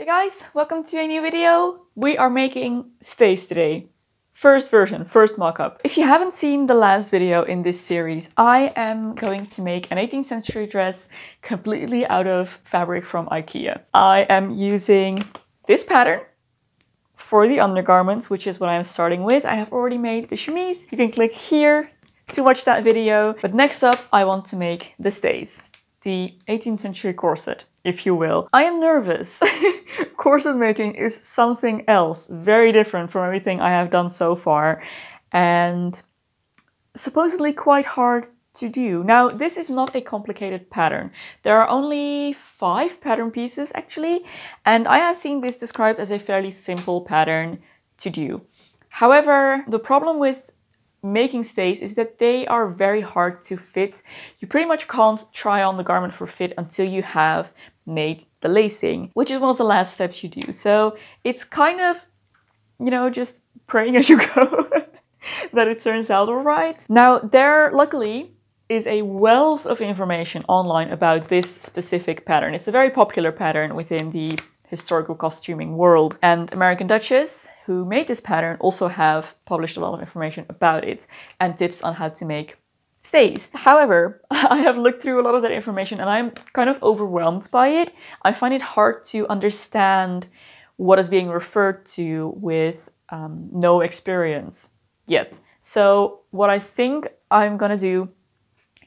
Hey guys, welcome to a new video. We are making stays today. First version, first mock-up. If you haven't seen the last video in this series, I am going to make an 18th century dress completely out of fabric from IKEA. I am using this pattern for the undergarments, which is what I'm starting with. I have already made the chemise. You can click here to watch that video. But next up, I want to make the stays, the 18th century corset, if you will. I am nervous. Corset making is something else, very different from everything I have done so far, and supposedly quite hard to do. Now, this is not a complicated pattern. There are only 5 pattern pieces actually, and I have seen this described as a fairly simple pattern to do. However, the problem with making stays is that they are very hard to fit. You pretty much can't try on the garment for fit until you have made the lacing, which is one of the last steps you do. So it's kind of, you know, just praying as you go that it turns out all right. Now, there luckily is a wealth of information online about this specific pattern. It's a very popular pattern within the historical costuming world, and American Duchess, who made this pattern, also have published a lot of information about it and tips on how to make stays. However, I have looked through a lot of that information and I'm kind of overwhelmed by it. I find it hard to understand what is being referred to with no experience yet. So what I think I'm gonna do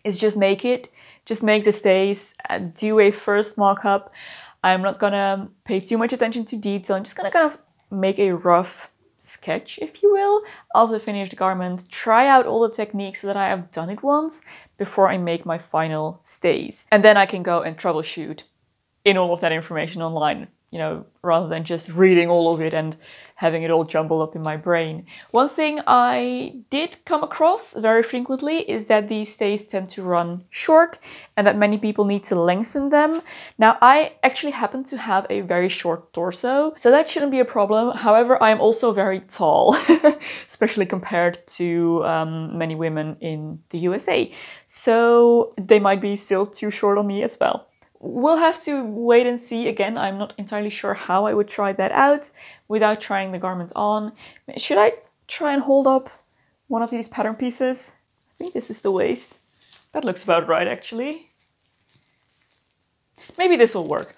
is just make the stays, do a first mock-up. I'm not gonna pay too much attention to detail. I'm just gonna kind of make a rough sketch, if you will, of the finished garment, try out all the techniques so that I have done it once before I make my final stays. And then I can go and troubleshoot in all of that information online, you know, rather than just reading all of it and having it all jumbled up in my brain. One thing I did come across very frequently is that these stays tend to run short and that many people need to lengthen them. Now, I actually happen to have a very short torso, so that shouldn't be a problem. However, I am also very tall, especially compared to many women in the USA. So they might be still too short on me as well. We'll have to wait and see. Again, I'm not entirely sure how I would try that out without trying the garment on. Should I try and hold up one of these pattern pieces? I think this is the waist. That looks about right, actually. Maybe this will work.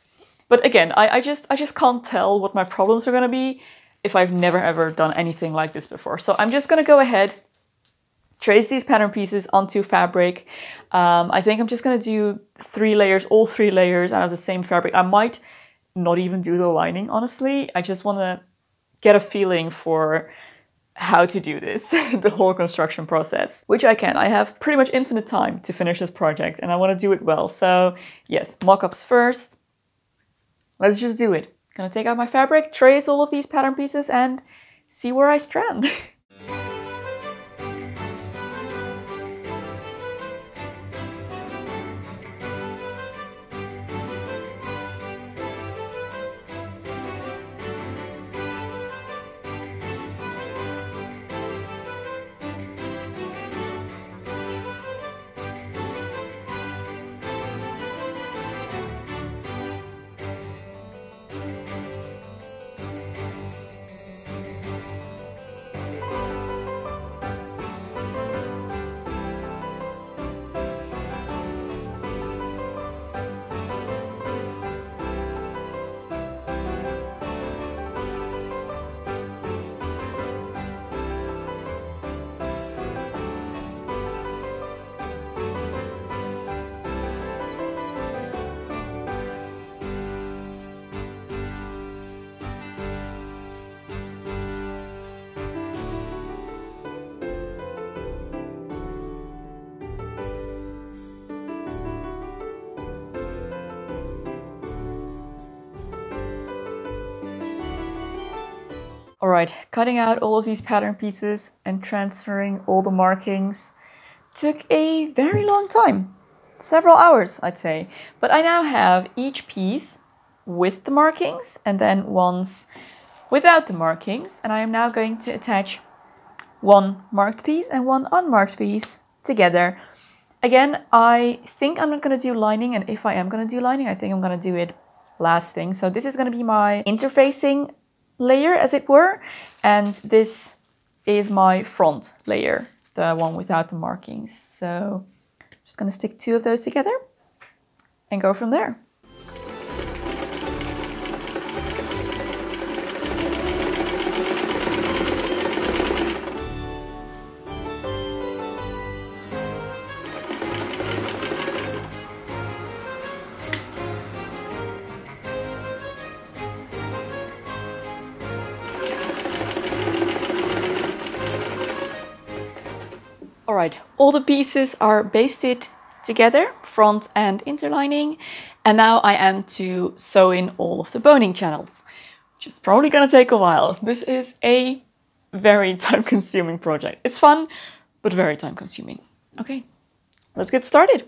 But again, I just can't tell what my problems are gonna be if I've never ever done anything like this before. So I'm just gonna go ahead, trace these pattern pieces onto fabric. I think I'm just gonna do 3 layers, all 3 layers out of the same fabric. I might not even do the lining, honestly. I just wanna get a feeling for how to do this, the whole construction process, which I can. I have pretty much infinite time to finish this project and I wanna do it well. So yes, mock-ups first. Let's just do it. Gonna take out my fabric, trace all of these pattern pieces and see where I strand. All right, cutting out all of these pattern pieces and transferring all the markings took a very long time, several hours, I'd say. But I now have each piece with the markings and then ones without the markings. And I am now going to attach one marked piece and one unmarked piece together. Again, I think I'm not gonna do lining, and if I am gonna do lining, I think I'm gonna do it last thing. So this is going to be my interfacing layer, as it were, and this is my front layer, the one without the markings. So I'm just going to stick two of those together and go from there. Alright, all the pieces are basted together, front and interlining, and now I am to sew in all of the boning channels, which is probably gonna take a while. This is a very time-consuming project. It's fun, but very time-consuming. Okay, let's get started.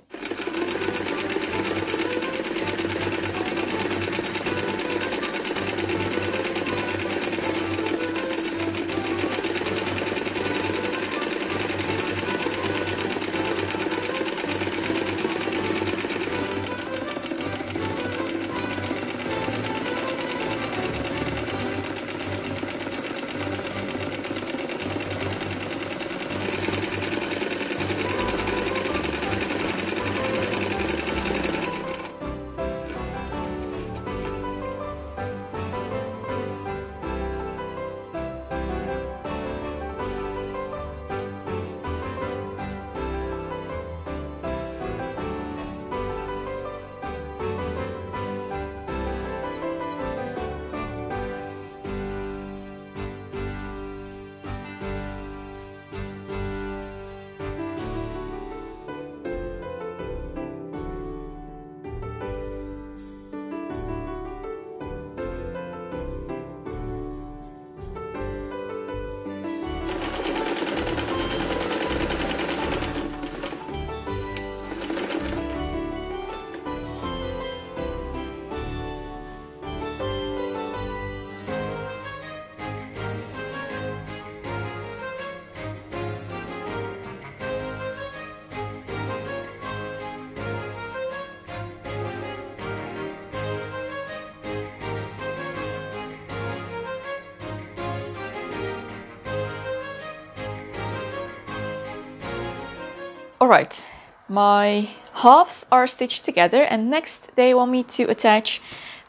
Alright, my halves are stitched together, and next they want me to attach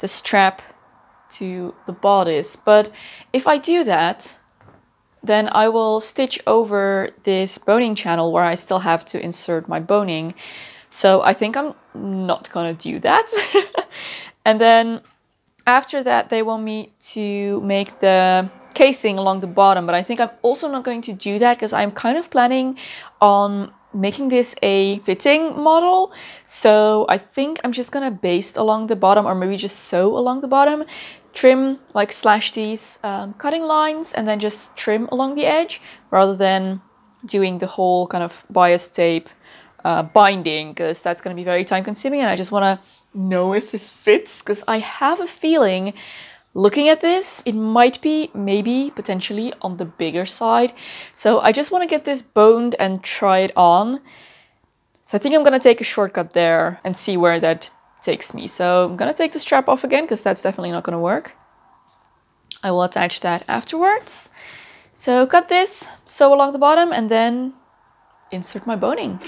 the strap to the bodice. But if I do that, then I will stitch over this boning channel where I still have to insert my boning. So I think I'm not gonna do that. And then after that, they want me to make the casing along the bottom, but I think I'm also not going to do that because I'm kind of planning on making this a fitting model, so I think I'm just gonna baste along the bottom, or maybe just sew along the bottom, trim, like slash these cutting lines, and then just trim along the edge rather than doing the whole kind of bias tape binding, because that's gonna be very time consuming, and I just wanna know if this fits, because I have a feeling looking at this, it might be maybe potentially on the bigger side. So I just want to get this boned and try it on. So I think I'm going to take a shortcut there and see where that takes me. So I'm going to take the strap off again because that's definitely not going to work. I will attach that afterwards. So cut this, sew along the bottom, and then insert my boning.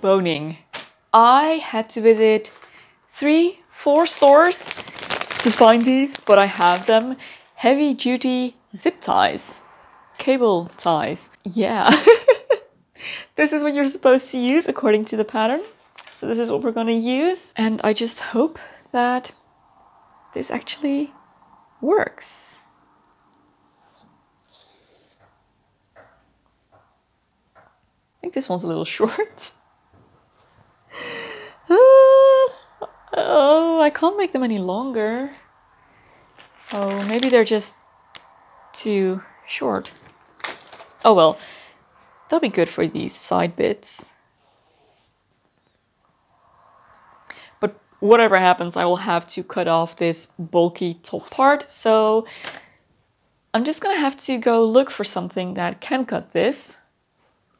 Boning. I had to visit 3-4 stores to find these, but I have them. Heavy duty zip ties, cable ties. Yeah, this is what you're supposed to use according to the pattern. So this is what we're gonna use. And I just hope that this actually works. I think this one's a little short. Oh, I can't make them any longer. Oh, maybe they're just too short. Oh well, that'll be good for these side bits. whatever happens, I will have to cut off this bulky top part. So I'm just gonna have to go look for something that can cut this.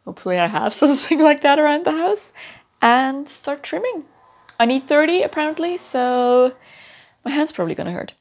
Hopefully I have something like that around the house, and start trimming. I need 30 apparently, so my hand's probably gonna hurt.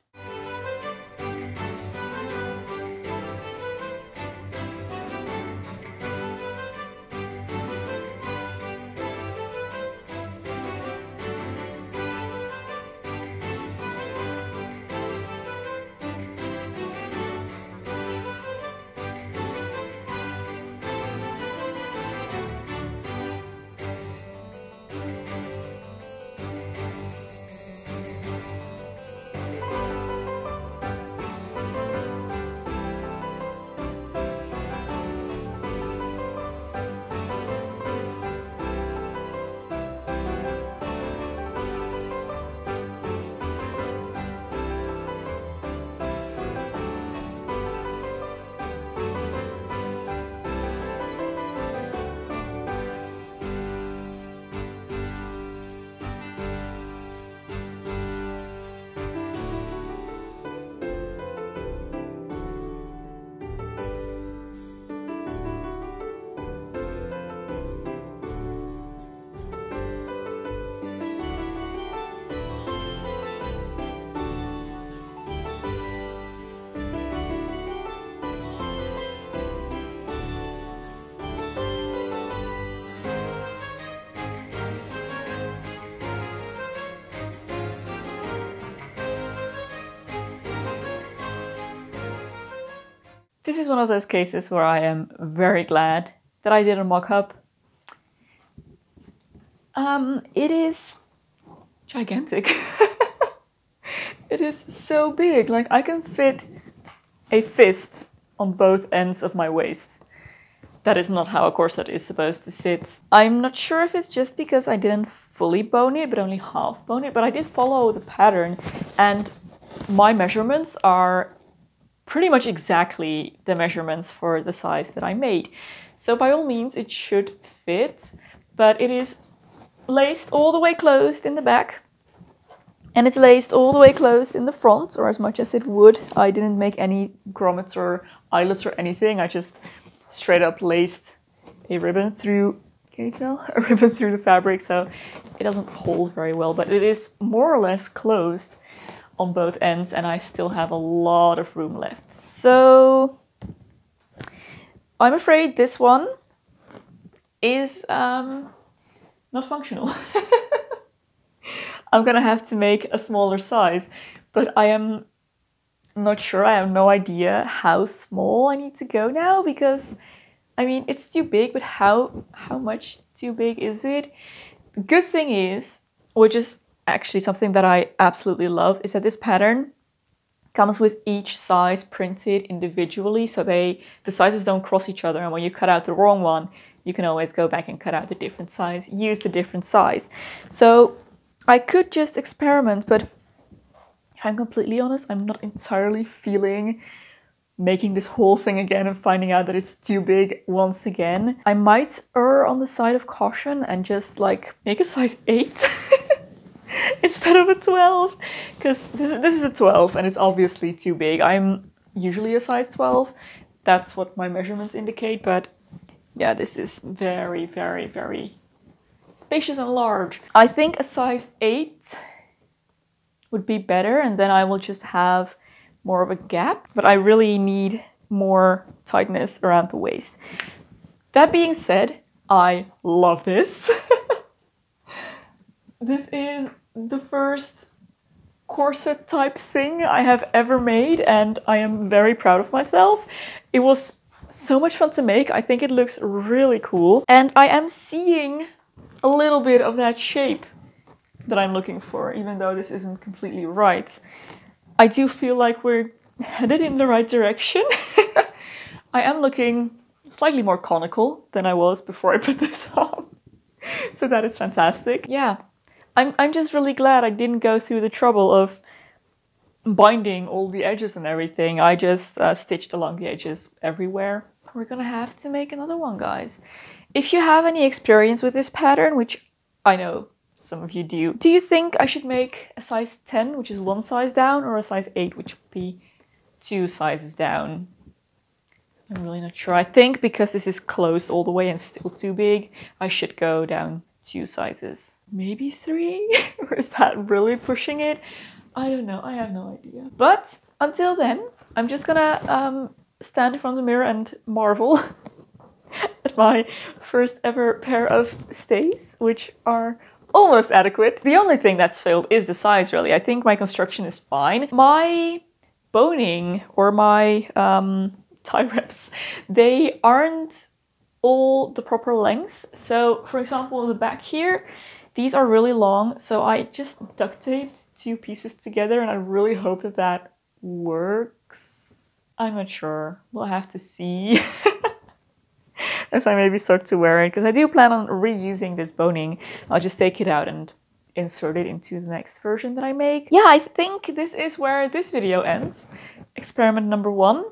This is one of those cases where I am very glad that I didn't mock up. It is gigantic. It is so big, like I can fit a fist on both ends of my waist. That is not how a corset is supposed to sit. I'm not sure if it's just because I didn't fully bone it, but only half bone it, but I did follow the pattern, and my measurements are pretty much exactly the measurements for the size that I made. So by all means it should fit, but it is laced all the way closed in the back and it's laced all the way closed in the front, or as much as it would. I didn't make any grommets or eyelets or anything. I just straight up laced a ribbon through, can you tell? A ribbon through the fabric, so it doesn't hold very well, but it is more or less closed on both ends, and I still have a lot of room left. So I'm afraid this one is not functional. I'm gonna have to make a smaller size, but I am not sure. I have no idea how small I need to go now, because I mean it's too big, but how much too big is it? The good thing is, which is actually something that I absolutely love, is that this pattern comes with each size printed individually, so the sizes don't cross each other, and when you cut out the wrong one you can always go back and cut out the different size, use the different size. So I could just experiment, but if I'm completely honest, I'm not entirely feeling making this whole thing again and finding out that it's too big once again. I might err on the side of caution and just like make a size 8 instead of a 12, because this is a 12 and it's obviously too big. I'm usually a size 12, that's what my measurements indicate, but yeah, this is very, very, very spacious and large. I think a size 8 would be better, and then I will just have more of a gap, but I really need more tightness around the waist. That being said, I love this. This is the first corset type thing I have ever made, and I am very proud of myself. It was so much fun to make. I think it looks really cool, and I am seeing a little bit of that shape that I'm looking for, even though this isn't completely right. I do feel like we're headed in the right direction. I am looking slightly more conical than I was before I put this on, so that is fantastic. Yeah, I'm just really glad I didn't go through the trouble of binding all the edges and everything. I just stitched along the edges everywhere. We're gonna have to make another one, guys. If you have any experience with this pattern, which I know some of you do. Do you think I should make a size 10, which is one size down, or a size 8, which would be two sizes down? I'm really not sure. I think because this is closed all the way and still too big, I should go down two sizes. Maybe 3? Or is that really pushing it? I don't know. I have no idea. But until then, I'm just gonna stand in front of the mirror and marvel at my first ever pair of stays, which are almost adequate. The only thing that's failed is the size, really. I think my construction is fine. My boning or my tie wraps, they aren't all the proper length. So for example, in the back here, these are really long, so I just duct taped two pieces together, and I really hope that that works. I'm not sure. We'll have to see. As I maybe start to wear it, because I do plan on reusing this boning. I'll just take it out and insert it into the next version that I make. Yeah, I think this is where this video ends. Experiment number 1.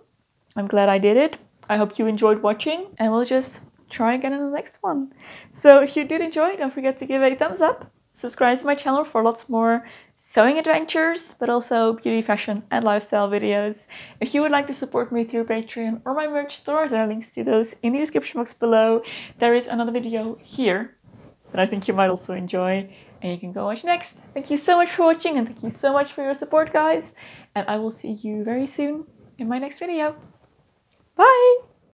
I'm glad I did it. I hope you enjoyed watching, and we'll just try again in the next one. So if you did enjoy, don't forget to give it a thumbs up, subscribe to my channel for lots more sewing adventures, but also beauty, fashion and lifestyle videos. If you would like to support me through Patreon or my merch store, there are links to those in the description box below. There is another video here that I think you might also enjoy, and you can go watch next. Thank you so much for watching, and thank you so much for your support, guys, and I will see you very soon in my next video. Bye!